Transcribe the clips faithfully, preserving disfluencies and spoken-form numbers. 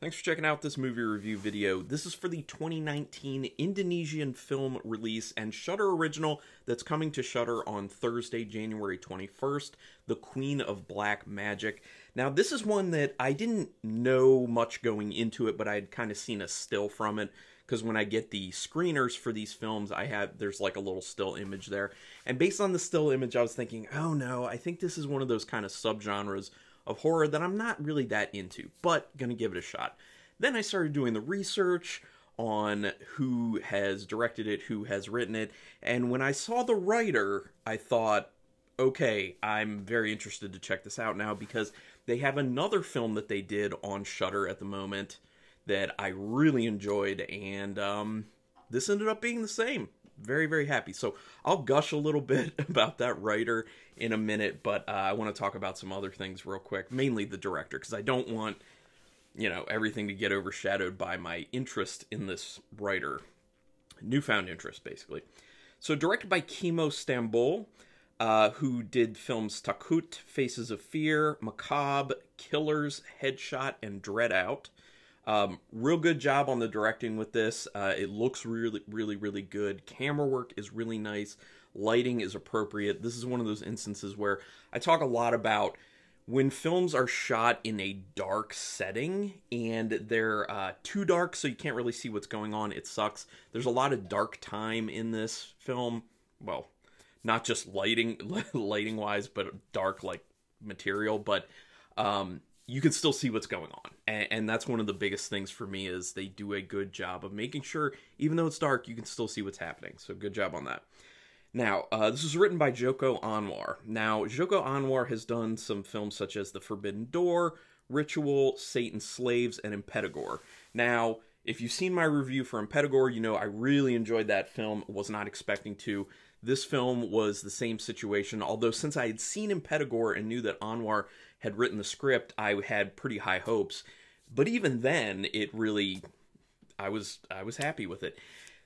Thanks for checking out this movie review video. This is for the twenty nineteen Indonesian film release and Shudder original that's coming to Shudder on Thursday, January twenty-first, The Queen of Black Magic. Now, this is one that I didn't know much going into it, but I had kind of seen a still from it, because when I get the screeners for these films, I have there's like a little still image there. And based on the still image, I was thinking, oh no, I think this is one of those kind of subgenres of horror that I'm not really that into, but gonna give it a shot. Then I started doing the research on who has directed it, who has written it, and when I saw the writer, I thought, okay, I'm very interested to check this out now, because they have another film that they did on Shudder at the moment that I really enjoyed, and um, this ended up being the same. Very, very happy. So I'll gush a little bit about that writer in a minute, but uh, I want to talk about some other things real quick, mainly the director, because I don't want, you know, everything to get overshadowed by my interest in this writer. Newfound interest, basically. So directed by Kimo Stamboel, uh, who did films Takut, Faces of Fear, Macabre, Killers, Headshot, and Dread Out. Um, real good job on the directing with this. Uh, it looks really, really, really good. Camera work is really nice. Lighting is appropriate. This is one of those instances where I talk a lot about when films are shot in a dark setting and they're uh, too dark so you can't really see what's going on. It sucks. There's a lot of dark time in this film. Well, not just lighting, lighting wise, but dark like material. But um, you can still see what's going on. And that's one of the biggest things for me is they do a good job of making sure, even though it's dark, you can still see what's happening. So good job on that. Now, uh, this was written by Joko Anwar. Now, Joko Anwar has done some films such as The Forbidden Door, Ritual, Satan's Slaves, and Impetigore. Now, if you've seen my review for Impetigore, you know I really enjoyed that film. Was not expecting to. This film was the same situation, although since I had seen Impetigore and knew that Anwar had written the script, I had pretty high hopes. But even then, it really, I was, I was happy with it.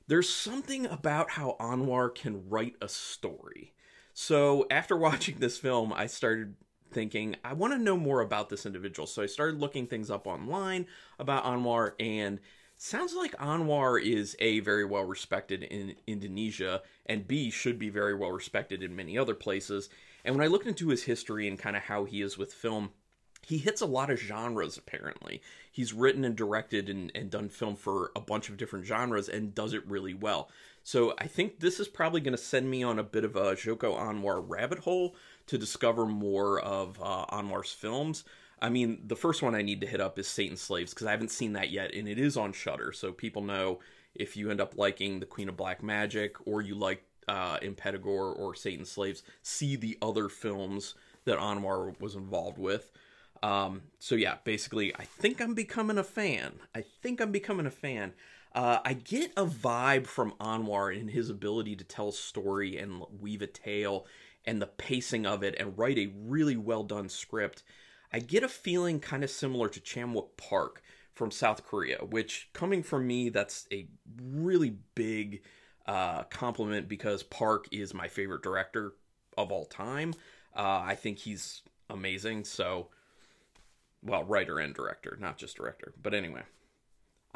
There's something about how Anwar can write a story. So after watching this film, I started thinking, I want to know more about this individual. So I started looking things up online about Anwar, and sounds like Anwar is A, very well respected in Indonesia, and B, should be very well respected in many other places. And when I looked into his history and kind of how he is with film, he hits a lot of genres, apparently. He's written and directed and, and done film for a bunch of different genres and does it really well. So I think this is probably going to send me on a bit of a Joko Anwar rabbit hole to discover more of uh, Anwar's films. I mean, the first one I need to hit up is Satan's Slaves, because I haven't seen that yet, and it is on Shudder. So people know if you end up liking The Queen of Black Magic or you like uh, Impetigore or Satan's Slaves, see the other films that Anwar was involved with. Um, so yeah, basically, I think I'm becoming a fan. I think I'm becoming a fan. Uh, I get a vibe from Anwar in his ability to tell a story and weave a tale and the pacing of it and write a really well-done script. I get a feeling kind of similar to Chanwook Park from South Korea, which, coming from me, that's a really big uh, compliment, because Park is my favorite director of all time. Uh, I think he's amazing, so... Well, writer and director, not just director. But anyway,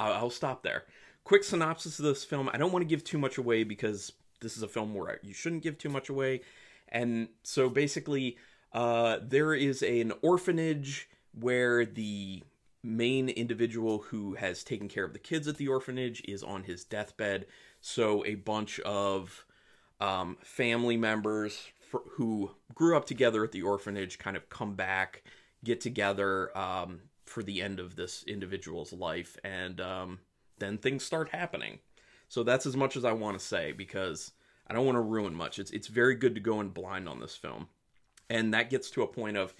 I'll stop there. Quick synopsis of this film. I don't want to give too much away, because this is a film where you shouldn't give too much away. And so basically, uh, there is an orphanage where the main individual who has taken care of the kids at the orphanage is on his deathbed. So a bunch of um, family members for, who grew up together at the orphanage kind of come back, get together um, for the end of this individual's life, and um, then things start happening. So that's as much as I want to say, because I don't want to ruin much. It's, it's very good to go in blind on this film. And that gets to a point of,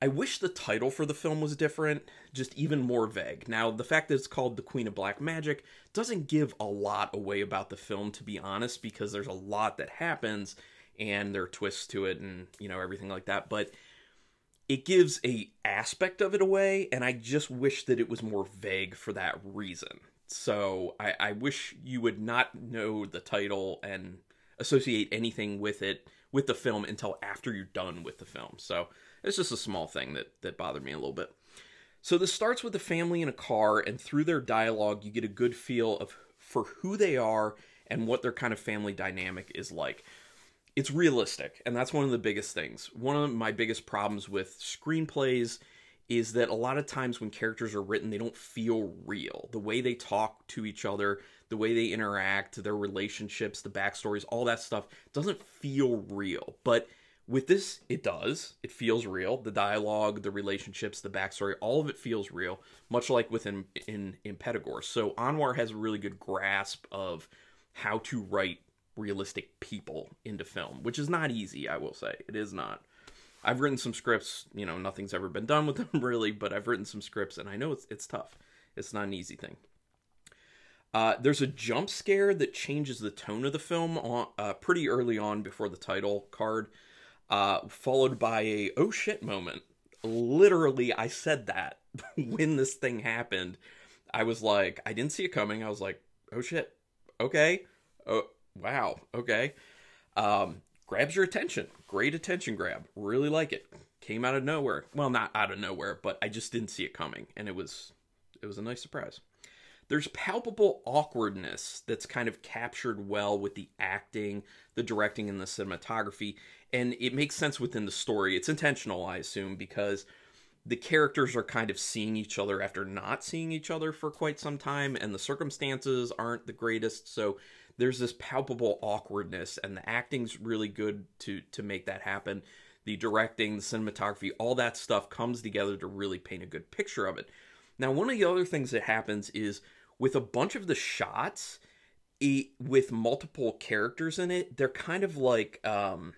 I wish the title for the film was different, just even more vague. Now, the fact that it's called The Queen of Black Magic doesn't give a lot away about the film, to be honest, because there's a lot that happens, and there are twists to it, and, you know, everything like that. But it gives a aspect of it away, and I just wish that it was more vague for that reason. So I, I wish you would not know the title and associate anything with it, with the film, until after you're done with the film. So it's just a small thing that, that bothered me a little bit. So this starts with a family in a car, and through their dialogue, you get a good feel of for who they are and what their kind of family dynamic is like. It's realistic, and that's one of the biggest things. One of my biggest problems with screenplays is that a lot of times when characters are written, they don't feel real. The way they talk to each other, the way they interact, their relationships, the backstories, all that stuff doesn't feel real. But with this, it does. It feels real. The dialogue, the relationships, the backstory, all of it feels real, much like within in Impetigore. So Anwar has a really good grasp of how to write realistic people into film, which is not easy, I will say. It is not. I've written some scripts, you know, nothing's ever been done with them really, but I've written some scripts and I know it's, it's tough. It's not an easy thing. Uh, there's a jump scare that changes the tone of the film on, uh, pretty early on before the title card, uh, followed by a oh shit moment. Literally, I said that when this thing happened. I was like, I didn't see it coming. I was like, oh shit, okay, oh wow, okay. Um, grabs your attention. Great attention grab. Really like it. Came out of nowhere. Well, not out of nowhere, but I just didn't see it coming, and it was it was a nice surprise. There's palpable awkwardness that's kind of captured well with the acting, the directing, and the cinematography, and it makes sense within the story. It's intentional, I assume, because the characters are kind of seeing each other after not seeing each other for quite some time, and the circumstances aren't the greatest, so there's this palpable awkwardness, and the acting's really good to to make that happen. The directing, the cinematography, all that stuff comes together to really paint a good picture of it. Now, one of the other things that happens is with a bunch of the shots, it, with multiple characters in it, they're kind of like um,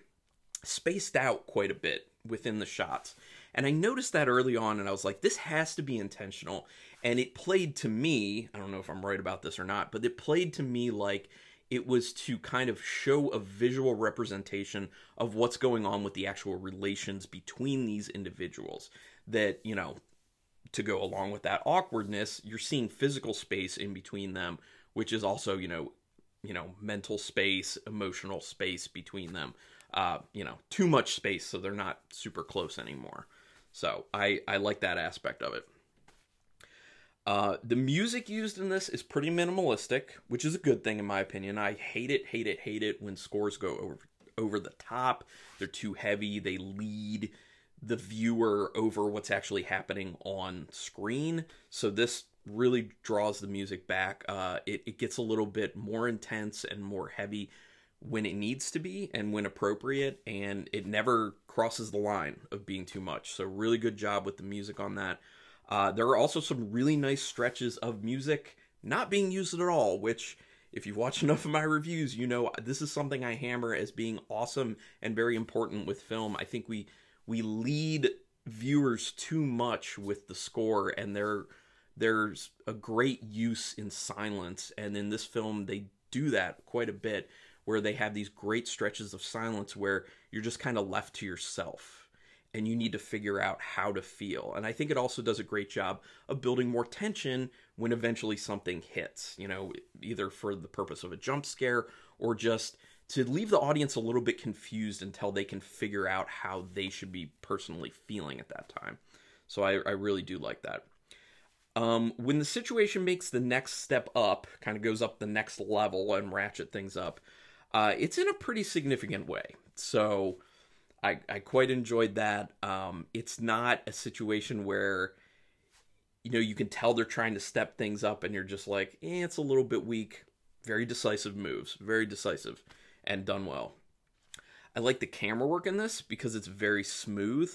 spaced out quite a bit within the shots. And I noticed that early on, and I was like, this has to be intentional. And it played to me, I don't know if I'm right about this or not, but it played to me like it was to kind of show a visual representation of what's going on with the actual relations between these individuals. That, you know, to go along with that awkwardness, you're seeing physical space in between them, which is also, you know, you know, mental space, emotional space between them. Uh, you know, too much space, so they're not super close anymore. So I, I like that aspect of it. Uh, the music used in this is pretty minimalistic, which is a good thing in my opinion. I hate it, hate it, hate it when scores go over, over the top. They're too heavy. They lead the viewer over what's actually happening on screen. So this really draws the music back. Uh, it, it gets a little bit more intense and more heavy when it needs to be and when appropriate, and it never crosses the line of being too much. So really good job with the music on that. Uh, there are also some really nice stretches of music not being used at all, which if you've watched enough of my reviews, you know this is something I hammer as being awesome and very important with film. I think we we lead viewers too much with the score, and there there's a great use in silence, and in this film they do that quite a bit, where they have these great stretches of silence where you're just kind of left to yourself and you need to figure out how to feel. And I think it also does a great job of building more tension when eventually something hits, you know, either for the purpose of a jump scare or just to leave the audience a little bit confused until they can figure out how they should be personally feeling at that time. So I, I really do like that. Um, when the situation makes the next step up, kind of goes up the next level and ratchet things up, Uh, it's in a pretty significant way, so I, I quite enjoyed that. Um, it's not a situation where, you know, you can tell they're trying to step things up and you're just like, eh, it's a little bit weak. Very decisive moves, very decisive and done well. I like the camera work in this because it's very smooth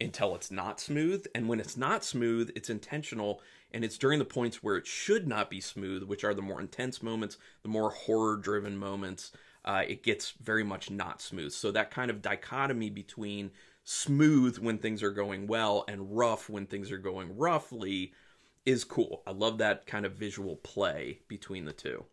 until it's not smooth, and when it's not smooth, it's intentional, and it's during the points where it should not be smooth, which are the more intense moments, the more horror-driven moments. Uh, it gets very much not smooth. So that kind of dichotomy between smooth when things are going well and rough when things are going roughly is cool. I love that kind of visual play between the two.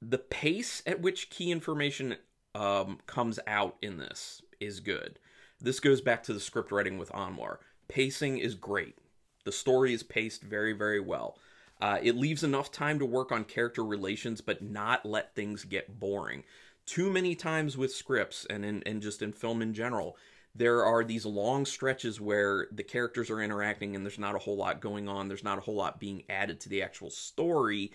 The pace at which key information um, comes out in this is good. This goes back to the script writing with Anwar. Pacing is great. The story is paced very, very well. Uh, it leaves enough time to work on character relations, but not let things get boring. Too many times with scripts and in, and just in film in general, there are these long stretches where the characters are interacting and there's not a whole lot going on. There's not a whole lot being added to the actual story,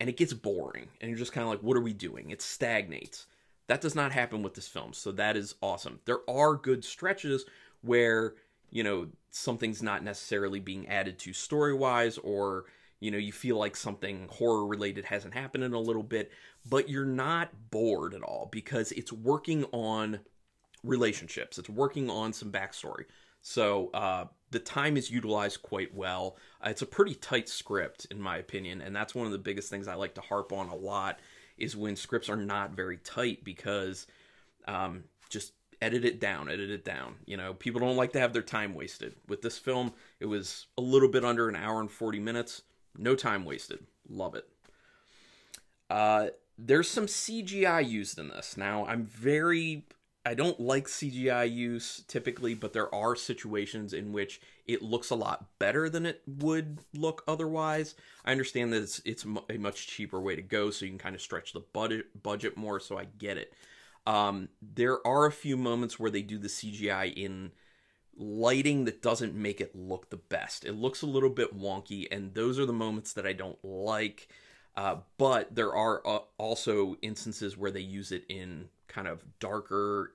and it gets boring. And you're just kind of like, what are we doing? It stagnates. That does not happen with this film, so that is awesome. There are good stretches where, you know, something's not necessarily being added to story-wise, or, you know, you feel like something horror-related hasn't happened in a little bit, but you're not bored at all because it's working on relationships. It's working on some backstory. So uh, the time is utilized quite well. Uh, it's a pretty tight script, in my opinion, and that's one of the biggest things I like to harp on a lot is when scripts are not very tight because um, just edit it down, edit it down. You know, people don't like to have their time wasted. With this film, it was a little bit under an hour and forty minutes. No time wasted. Love it. Uh, there's some C G I used in this. Now, I'm very... I don't like C G I use typically, but there are situations in which it looks a lot better than it would look otherwise. I understand that it's, it's a much cheaper way to go, so you can kind of stretch the budget, budget more, so I get it. Um, there are a few moments where they do the C G I in lighting that doesn't make it look the best. It looks a little bit wonky, and those are the moments that I don't like. Uh, but there are uh, also instances where they use it in kind of darker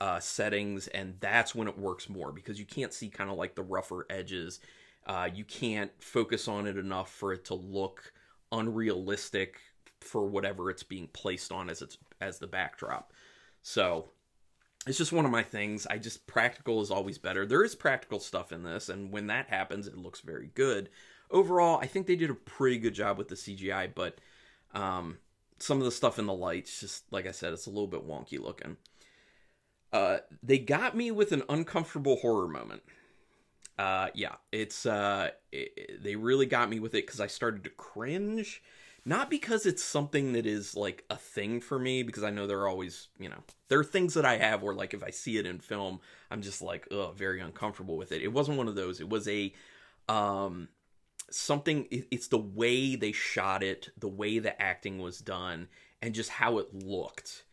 uh, settings, and that's when it works more because you can't see kind of like the rougher edges. Uh, you can't focus on it enough for it to look unrealistic for whatever it's being placed on as it's as the backdrop. So it's just one of my things. I just practical is always better. There is practical stuff in this, and when that happens, it looks very good. Overall, I think they did a pretty good job with the C G I, but um, some of the stuff in the lights, just like I said, it's a little bit wonky looking. Uh, they got me with an uncomfortable horror moment. Uh, yeah, it's uh, it, they really got me with it because I started to cringe. Not because it's something that is like a thing for me, because I know there are always, you know, there are things that I have where like if I see it in film, I'm just like, ugh, very uncomfortable with it. It wasn't one of those. It was a... Um, something, it's the way they shot it, the way the acting was done, and just how it looked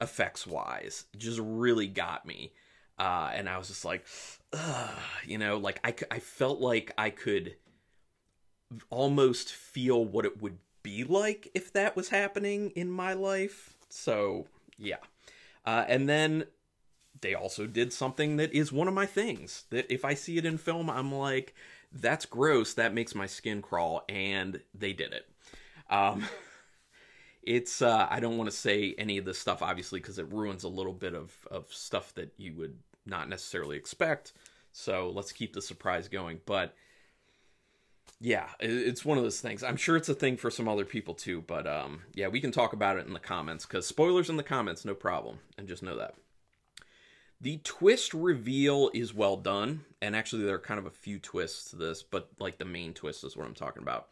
effects wise just really got me, uh and I was just like, ugh, you know, like I, I felt like I could almost feel what it would be like if that was happening in my life. So yeah, uh and then they also did something that is one of my things that if I see it in film, I'm like, that's gross, that makes my skin crawl, and they did it. Um, it's, uh, I don't want to say any of this stuff, obviously, because it ruins a little bit of, of stuff that you would not necessarily expect, so let's keep the surprise going, but yeah, it, it's one of those things. I'm sure it's a thing for some other people too, but um, yeah, we can talk about it in the comments, because spoilers in the comments, no problem, and just know that. The twist reveal is well done, and actually there are kind of a few twists to this, but like the main twist is what I'm talking about.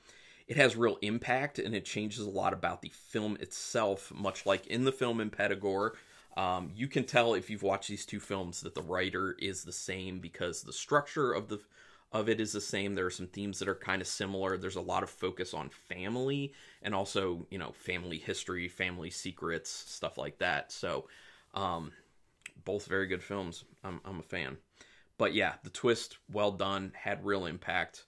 It has real impact, and it changes a lot about the film itself, much like in the film Impetigore. Um, you can tell if you've watched these two films that the writer is the same because the structure of the of it is the same. There are some themes that are kind of similar. There's a lot of focus on family and also, you know, family history, family secrets, stuff like that. So, um... both very good films. I'm, I'm a fan. But yeah, the twist, well done, had real impact.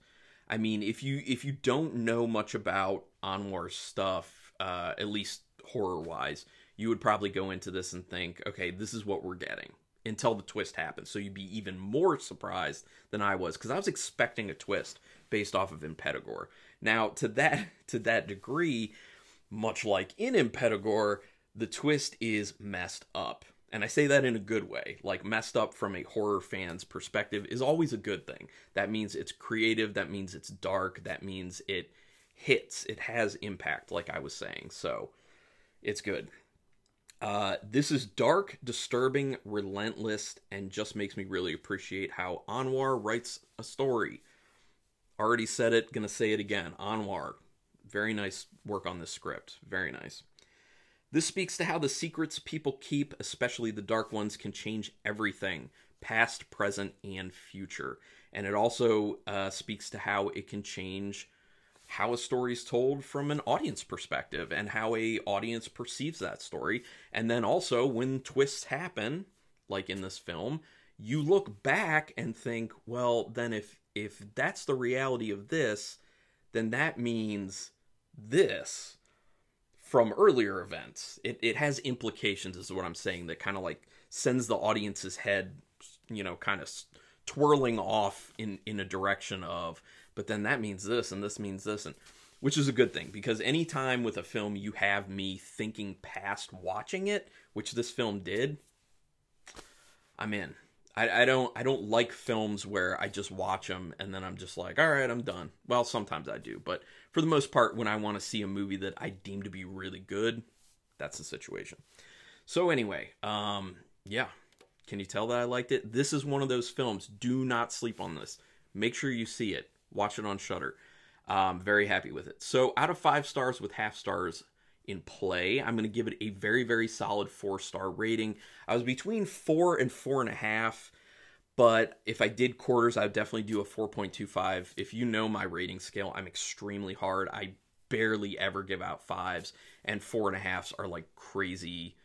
I mean, if you if you don't know much about Anwar's stuff, uh, at least horror-wise, you would probably go into this and think, okay, this is what we're getting, until the twist happens. So you'd be even more surprised than I was, because I was expecting a twist based off of Impetigore. Now, to that, to that degree, much like in Impetigore, the twist is messed up. And I say that in a good way. Like, messed up from a horror fan's perspective is always a good thing. That means it's creative. That means it's dark. That means it hits. It has impact, like I was saying. So it's good. Uh, this is dark, disturbing, relentless, and just makes me really appreciate how Anwar writes a story. Already said it. Gonna say it again. Anwar. Very nice work on this script. Very nice. This speaks to how the secrets people keep, especially the dark ones, can change everything, past, present, and future. And it also uh, speaks to how it can change how a story is told from an audience perspective and how a audience perceives that story. And then also, when twists happen, like in this film, you look back and think, well, then if if that's the reality of this, then that means this from earlier events. It it has implications, is what I'm saying, that kind of like sends the audience's head, you know, kind of twirling off in, in a direction of, but then that means this, and this means this, and which is a good thing, because any time with a film you have me thinking past watching it, which this film did, I'm in. I, I don't I don't like films where I just watch them and then I'm just like, all right, I'm done. Well, sometimes I do, but for the most part, when I want to see a movie that I deem to be really good, that's the situation. So anyway, um, yeah, can you tell that I liked it? This is one of those films. Do not sleep on this. Make sure you see it. Watch it on Shudder. I'm very happy with it. So out of five stars with half stars in play, I'm going to give it a very, very solid four-star rating. I was between four and four and a half, but if I did quarters, I would definitely do a four point two five. If you know my rating scale, I'm extremely hard. I barely ever give out fives, and four and a halves are like crazy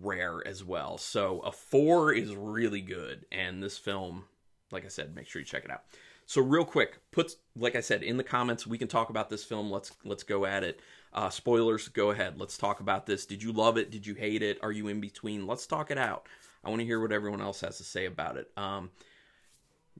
rare as well. So a four is really good, and this film, like I said, make sure you check it out. So real quick, put, like I said, in the comments, we can talk about this film. Let's let's go at it. Uh, spoilers, go ahead. Let's talk about this. Did you love it? Did you hate it? Are you in between? Let's talk it out. I want to hear what everyone else has to say about it. Um,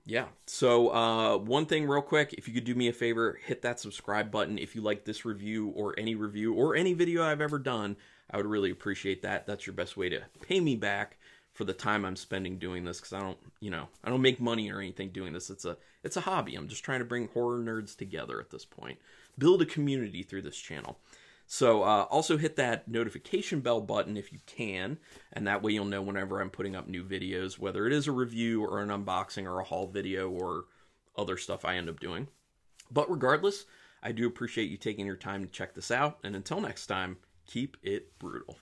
yeah, so uh, one thing real quick, if you could do me a favor, hit that subscribe button. If you like this review or any review or any video I've ever done, I would really appreciate that. That's your best way to pay me back for the time I'm spending doing this, because I don't, you know, I don't make money or anything doing this. It's a, it's a hobby. I'm just trying to bring horror nerds together at this point. Build a community through this channel. So uh, also hit that notification bell button if you can, and that way you'll know whenever I'm putting up new videos, whether it is a review or an unboxing or a haul video or other stuff I end up doing. But regardless, I do appreciate you taking your time to check this out, and until next time, keep it brutal.